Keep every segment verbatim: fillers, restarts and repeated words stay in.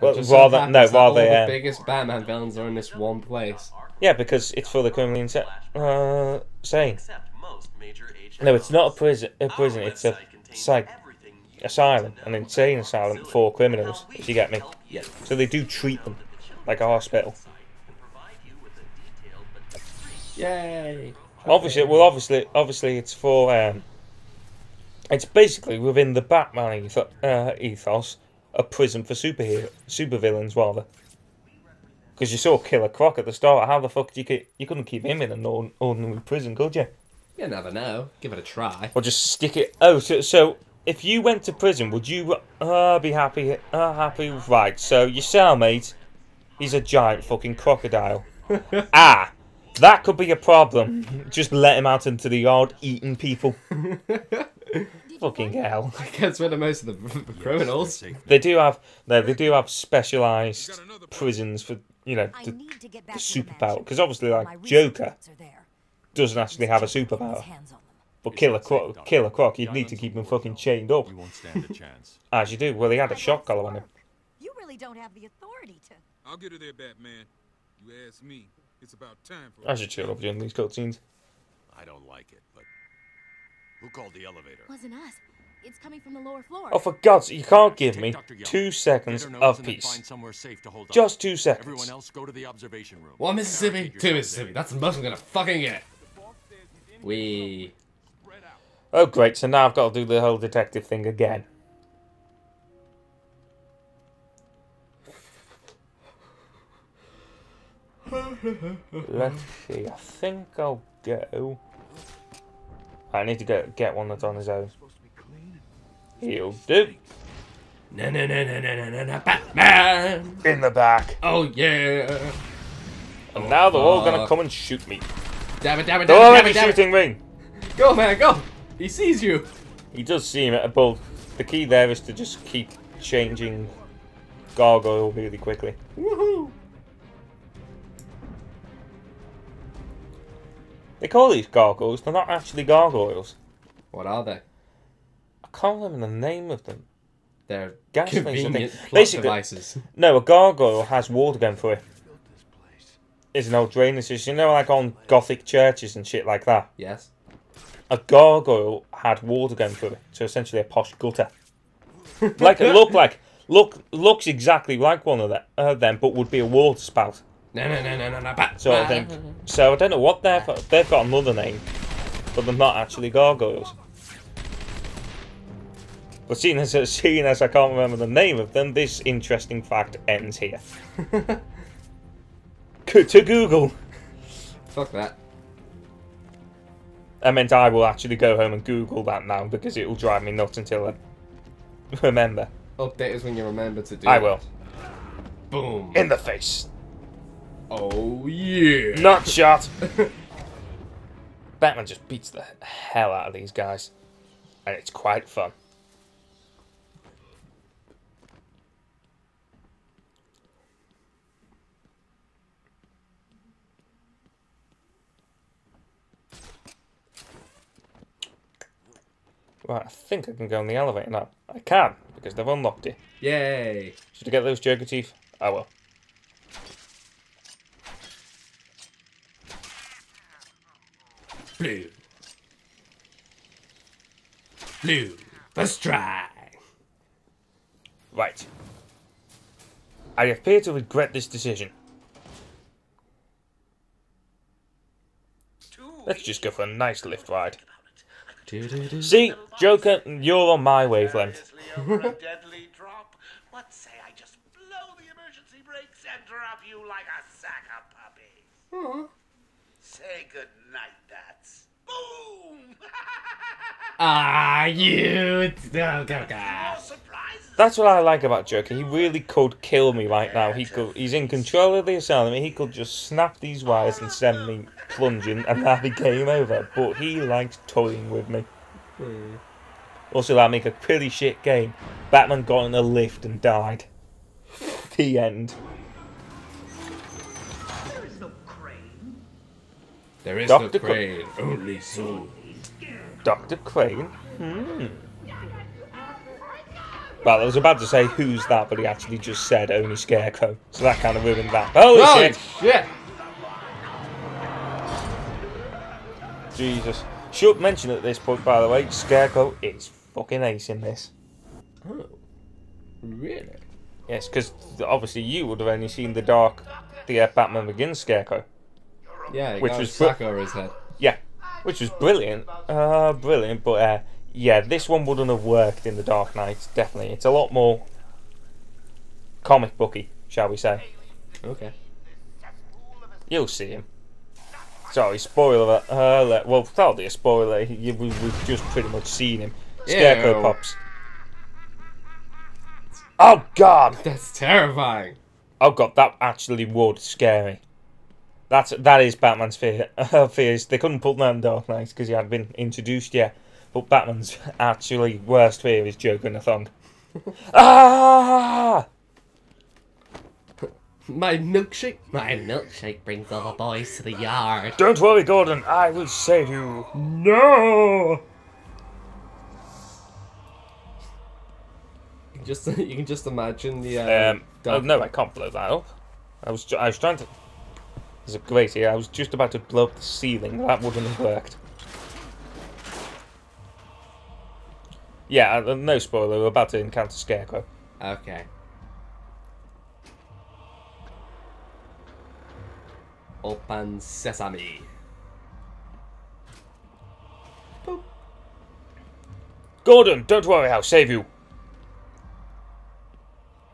Well, rather so no, rather all uh, the biggest Batman villains are in this one place. Yeah, because it's for the criminally insane. Uh, saying. No, it's not a prison. A prison. It's a psych asylum, an insane asylum for criminals. If you get me. Yeah. So they do treat them like a hospital. Yay! Obviously, well, obviously, obviously, it's for. Um, it's basically within the Batman eth uh, ethos. A prison for superhero, supervillains, rather. Because you saw Killer Croc at the start. How the fuck did you keep, you couldn't keep him in an ordinary prison, could you? You never know. Give it a try. Or just stick it. Oh, so, so if you went to prison, would you uh, be happy? Uh, happy, right? So your cellmate, he's a giant fucking crocodile. Ah, that could be a problem. Just let him out into the yard eating people. Fucking hell! That gets rid of most of the criminals. They do have, no, they do have specialized prisons for, you know, the, the superpower. Because obviously, like Joker doesn't actually have a superpower, but Killer Croc, Killer Croc, you'd need to keep him fucking chained up. As you do. Well, he had a shot collar on him. You really don't have the authority to. I'll get her there, Batman. You ask me. It's about time for. I should chill up during these cutscenes. I don't like it, but. Who called the elevator? Wasn't us. It's coming from the lower floor. Oh, for God's sake, you can't give me two seconds of peace. Just two seconds. Everyone else go to the observation room. One Mississippi, two Mississippi. That's the most I'm gonna fucking get. Wee. Oh great, so now I've got to do the whole detective thing again. Let's see, I think I'll go. I need to get get one that's on his own. He'll do. No, no, no, no, no, no, no, Batman! In the back. Oh yeah. And oh, now they're fuck. all gonna come and shoot me. Damn it! Damn it! Damn oh, it! Damn it! Shooting ring. Go, man, go! He sees you. He does see him, but the key there is to just keep changing gargoyle really quickly. Woohoo! They call these gargoyles, they're not actually gargoyles. What are they? I can't remember the name of them. They're gas convenient plot devices. No, a gargoyle has water going through it. It's an old drainage system, you know, like on Gothic churches and shit like that. Yes. A gargoyle had water going through it, so essentially a posh gutter. Like it looked like, look, looks exactly like one of them, uh, them, but would be a water spout. No, no, no, no, no, no, Batman. Sort of thing. So I don't know what they've got. They've got another name, but they're not actually gargoyles. But seeing as, seeing as I can't remember the name of them, this interesting fact ends here. To Google. Fuck that. I meant I will actually go home and Google that now, because it will drive me nuts until I remember. Update us when you remember to do it. I will. Boom. In the face. Oh yeah! Not shot. Batman just beats the hell out of these guys, and it's quite fun. Right, I think I can go in the elevator now. I can because they've unlocked it. Yay! Should I get those Joker teeth? I will. Blue. Blue. Let's try. Right. I appear to regret this decision. Let's just go for a nice lift ride. See, Joker, you're on my wavelength. What say I just blow the emergency brakes and drop you like a sack of puppies? Say good night, that's boom. Ah, you no, go, go. That's what I like about Joker. He really could kill me right now. He could. He's in control of the asylum. He could just snap these wires and send me plunging, and that'd be game over. But he likes toying with me. Mm. Also, that make a pretty shit game. Batman got in a lift and died. The end. There is Doctor no Crane, Cr only soon. Doctor Crane? Hmm. Well, I was about to say who's that, but he actually just said only Scarecrow. So that kind of ruined that. Holy, Holy shit! shit. Jesus. Should mention at this point, by the way, Scarecrow is fucking ace in this. Oh, really? Yes, because obviously you would have only seen the dark, the uh, Batman Begins Scarecrow. Yeah, which was sack over his head. Yeah, which was brilliant. Uh, brilliant, but uh, yeah, this one wouldn't have worked in the Dark Knight, definitely. It's a lot more comic booky, shall we say. Okay. You'll see him. Sorry, spoiler alert. Uh, well, probably a spoiler. We've, we've just pretty much seen him. Scarecrow Ew. pops. Oh, God! That's terrifying. Oh, God, that actually would scare me. That's, that is Batman's fear. fears. They couldn't put down Dark Knight because he hadn't been introduced yet. But Batman's actually worst fear is Joker in a thong. Ah! My milkshake? My milkshake brings all the boys to the yard. Don't worry, Gordon. I will save you. No! Just you can just imagine the. Um, um, oh no, I can't blow that up. I was I was trying to. There's a great idea. I was just about to blow up the ceiling. That wouldn't have worked. Yeah, no spoiler. We're about to encounter Scarecrow. Okay. Open sesame. Boop. Gordon, don't worry. I'll save you.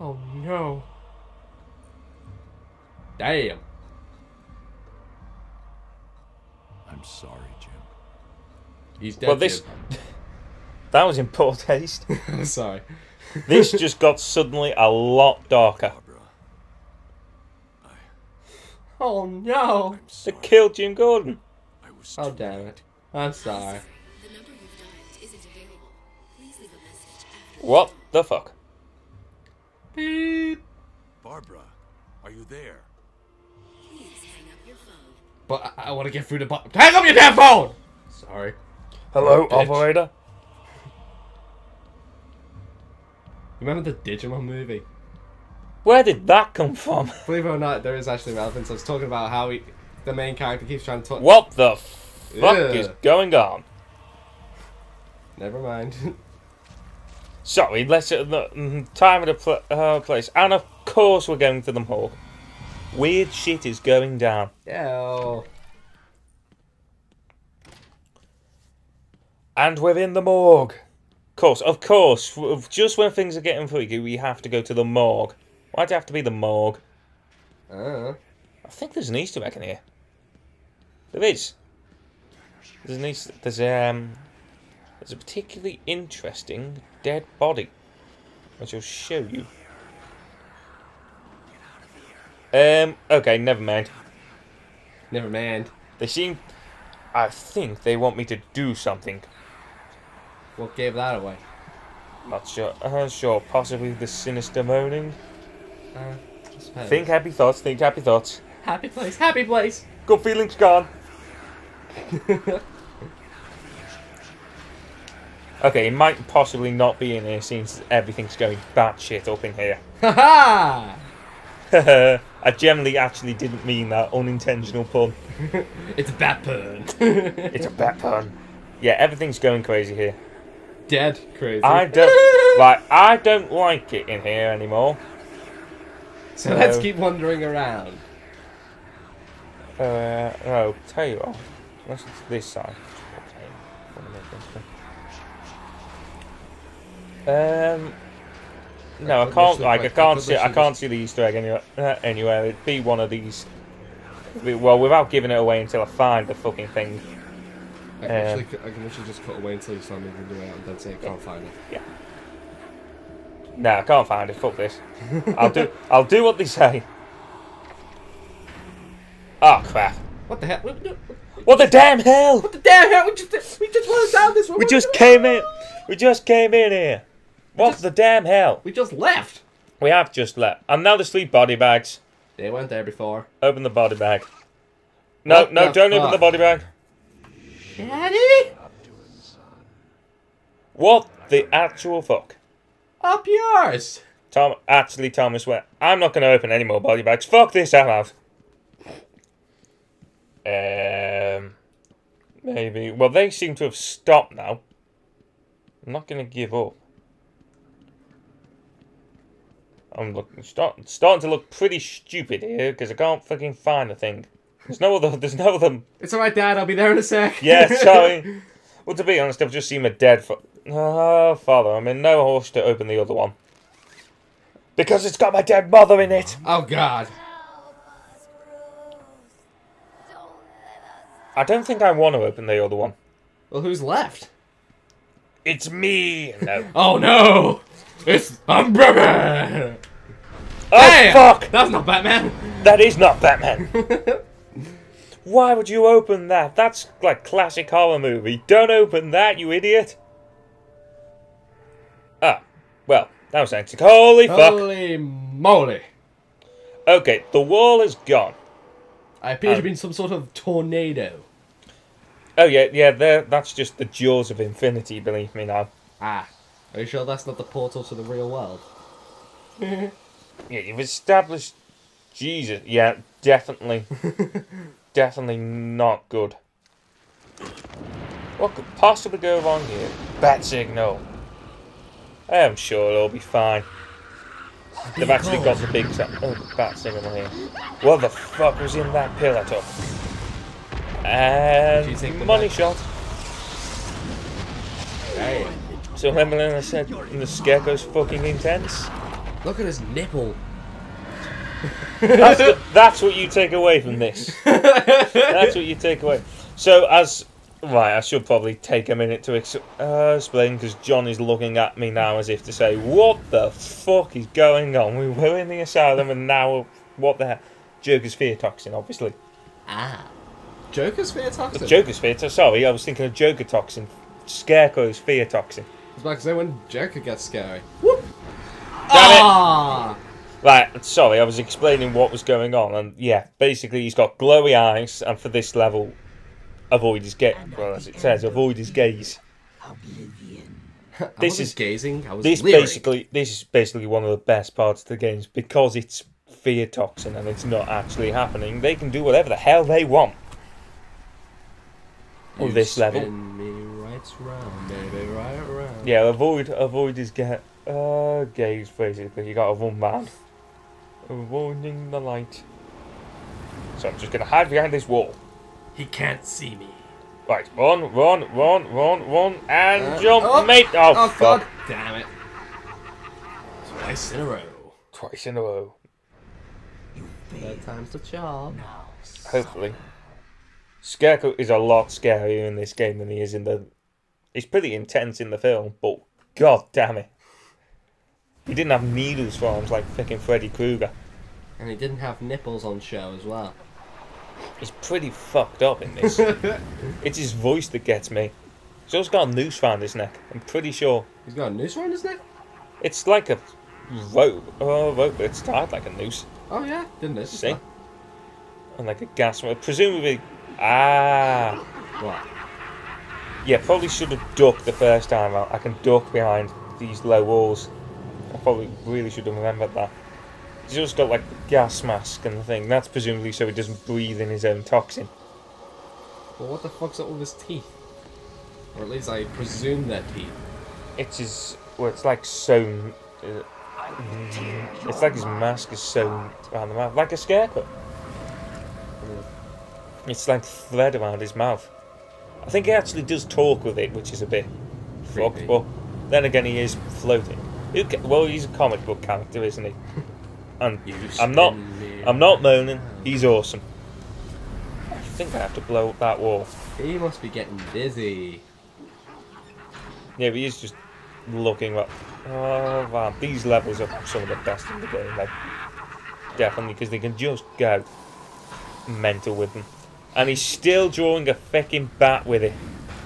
Oh no. Damn. I'm sorry, Jim. He's dead. Well, this. That was in poor taste. I'm sorry. This just got suddenly a lot darker. Barbara, I... Oh no. They killed Jim Gordon. I was oh, damn it. I'm sorry. The number you've dialed isn't available. Please leave a message after. What the fuck? Beep. Barbara, are you there? Please hang up your phone. But I, I want to get through the button. Hang up your damn phone! Sorry. Hello, oh, operator. Remember the Digimon movie? Where did that come from? Believe it or not, there is actually relevance. I was talking about how he, the main character keeps trying to talk. What the fuck yeah. is going on? Never mind. Sorry, let's uh, the time and the pl uh, place, and of course we're going to the mall. Weird shit is going down. Yeah. And we're in the morgue. Of course, of course. Just when things are getting freaky, we have to go to the morgue. Why do you have to be the morgue? Uh. I think there's an Easter egg in here. There is. There's an Easter. There's um. There's a particularly interesting dead body, which I'll show you. Um. Okay, never mind. Never mind. They seem... I think they want me to do something. What gave that away? Not sure. Uh, sure, possibly the sinister moaning. Uh, think happy thoughts, think happy thoughts. Happy place, happy place. Good feelings gone. Okay, it might possibly not be in here since everything's going batshit up in here. Ha ha! I generally actually didn't mean that unintentional pun. It's a bat pun. It's a bat pun. Yeah, everything's going crazy here. Dead crazy. I don't like. I don't like it in here anymore. So, so let's keep wandering around. Uh, no, tell you what. Let's go to this side. Um, no, I can't. Like, I can't see. I can't see the Easter egg anywhere. Uh, anywhere, it'd be one of these. Well, without giving it away until I find the fucking thing. I can, um, actually, I can actually just cut away until you start moving the way out and then say I can't find it. Yeah. No, I can't find it. Fuck this. I'll do. I'll do what they say. Oh crap! What the hell? What the damn hell? What the damn hell? We just we just went down this one. We just came in. We just came in here. What just, the damn hell? We just left. We have just left. And now the sleep body bags. They weren't there before. Open the body bag. No, what no, don't fuck? open the body bag. Daddy? What the actual fuck? Up yours. Tom actually Thomas went, I'm not going to open any more body bags. Fuck this, I'm out. Um, maybe. Well, they seem to have stopped now. I'm not going to give up. I'm looking start, starting to look pretty stupid here because I can't fucking find a thing. There's no other. There's no other. It's all right, Dad. I'll be there in a sec. Yeah, sorry. Well, to be honest, I've just seen my dead. Fa oh, father, I'm in no horse to open the other one because it's got my dead mother in it. Oh God. I don't think I want to open the other one. Well, who's left? It's me. No. Oh no. It's I'm Batman. Oh hey, fuck! That's not Batman. That is not Batman. Why would you open that? That's like classic horror movie. Don't open that, you idiot. Ah, well, that was hectic. Holy fuck! Holy moly! Okay, the wall is gone. I appear um, to have been some sort of tornado. Oh yeah, yeah. There, that's just the jaws of infinity. Believe me now. Ah. Are you sure that's not the portal to the real world? Yeah, you've established... Jesus. Yeah, definitely. Definitely not good. What could possibly go wrong here? Bat signal. I'm sure it'll be fine. They've actually got the big... Oh, bat signal here. What the fuck was in that pill I took? And... money shot. Hey. So remember when I said the Scarecrow's fucking intense? Look at his nipple. That's, the, that's what you take away from this. That's what you take away. So as... Right, I should probably take a minute to ex uh, explain, because John is looking at me now as if to say, what the fuck is going on? We were in the asylum and now... What the hell? Joker's fear toxin, obviously. Ah. Joker's fear toxin? The Joker's fear toxin. Sorry, I was thinking of Joker toxin. Scarecrow's fear toxin. It's like say when Joker gets scary. Whoop! Damn it! Right, sorry, I was explaining what was going on, and yeah, basically he's got glowy eyes, and for this level, avoid his gaze. Well, as it says, avoid his gaze. Oblivion. This is gazing. I was this leering. basically this is basically one of the best parts of the games because it's fear toxin and it's not actually happening. They can do whatever the hell they want. Or you this level. Me right round, baby, right round. Yeah, avoid avoid his gaze. Uh, gaze basically, you gotta run round. Avoiding the light. So I'm just gonna hide behind this wall. He can't see me. Right, run, run, run, run, run, and uh, jump, oh, mate! Oh, oh fuck. God damn it. Twice in a row. Twice in a row. Third time's the charm. Hopefully. Scarecrow is a lot scarier in this game than he is in the... He's pretty intense in the film, but god damn it. He didn't have needles for arms like fucking Freddy Krueger. And he didn't have nipples on show as well. He's pretty fucked up in this. It's his voice that gets me. He's also got a noose around his neck, I'm pretty sure. He's got a noose around his neck? It's like a rope. Oh, a rope, but it's tied like a noose. Oh yeah, didn't it? See? That. And like a gas... Presumably... Ah! What? Yeah, probably should have ducked the first time out. I can duck behind these low walls. I probably really should have remembered that. He's just got like the gas mask and the thing. That's presumably so he doesn't breathe in his own toxin. Well, what the fuck's up with his teeth? Or at least I presume they're teeth. It's his... Well, it's like sewn... Uh, it's like his mask is sewn around the mouth. Like a scarecrow. It's like thread around his mouth. I think he actually does talk with it, which is a bit... fucked, but then again he is floating. Well, he's a comic book character, isn't he? And I'm not, I'm not moaning. He's awesome. I think I have to blow up that wall. He must be getting dizzy. Yeah, but he's just looking up. Oh man, these levels are some of the best in the game. Like, definitely, because they can just go mental with them. And he's still drawing a fucking bat with it.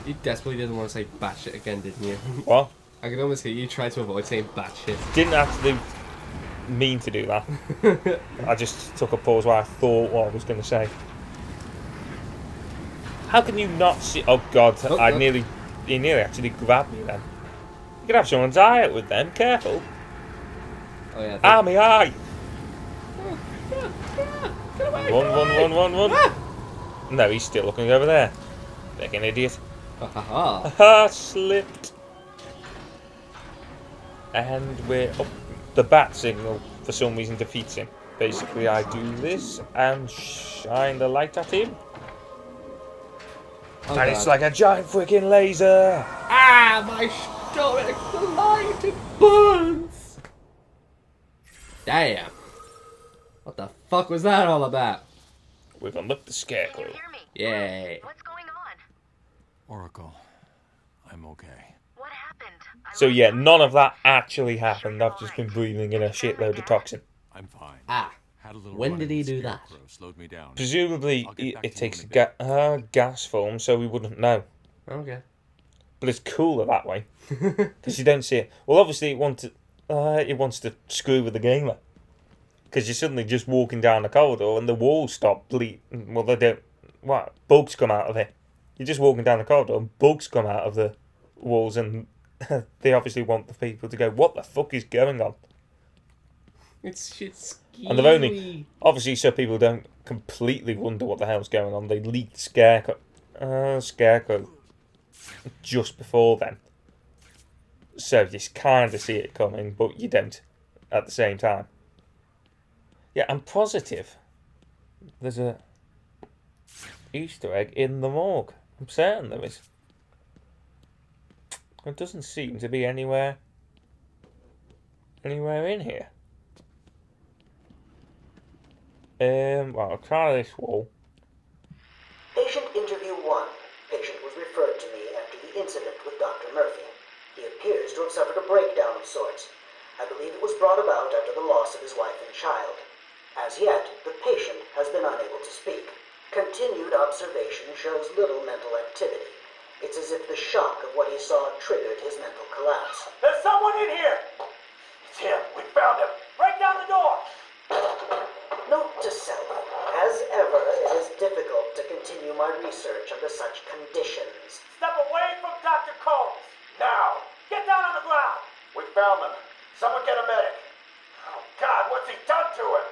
You desperately didn't want to say bat shit again, didn't you? What? I can almost hear you try to avoid saying batshit. Didn't actually mean to do that. I just took a pause where I thought what I was going to say. How can you not see... Oh, God. Look, I look. nearly... He nearly actually grabbed me then. You could have someone's eye out with them, careful. Oh yeah. Ah, my eye! Oh, get, get, get away, run, run, run, run, run, ah. No, he's still looking over there. Like an idiot. Ha ha ha. Ha, slipped. And we're up. The bat signal for some reason defeats him. Basically, I do this and shine the light at him. Oh, and God. It's like a giant freaking laser. Ah, my stomach, the light, it burns. Damn. What the fuck was that all about? We've unlocked the Scarecrow. Yay. What's going on? Oracle, I'm okay. What happened? So yeah, none of that actually happened. I've just been breathing in a shitload of toxin. I'm fine. Ah. Had a little when did he do that? Slowed me down. Presumably, it, it takes a ga uh, gas form, so we wouldn't know. Okay. But it's cooler that way. Because you don't see it. Well, obviously, it, want to, uh, it wants to screw with the gamer. Because you're suddenly just walking down the corridor and the walls stop bleeding. Well, they don't. What? Bugs come out of it. You're just walking down the corridor and bugs come out of the walls, and they obviously want the people to go, what the fuck is going on? It's shit's. And they've only, obviously, so people don't completely wonder what the hell's going on, they leaked Scarecrow, uh, Scarecrow just before then. So you kind of see it coming, but you don't at the same time. Yeah, I'm positive there's a Easter egg in the morgue. I'm certain there is. It doesn't seem to be anywhere, anywhere in here. Um, well, I'll try this wall. Patient interview one. Patient was referred to me after the incident with Doctor Murphy. He appears to have suffered a breakdown of sorts. I believe it was brought about after the loss of his wife and child. As yet, the patient has been unable to speak. Continued observation shows little mental activity. It's as if the shock of what he saw triggered his mental collapse. There's someone in here! It's him. We found him. Break down the door! Note to self, as ever, it is difficult to continue my research under such conditions. Step away from Doctor Coles! Now! Get down on the ground! We found him. Someone get a medic. Oh, God, what's he done to him?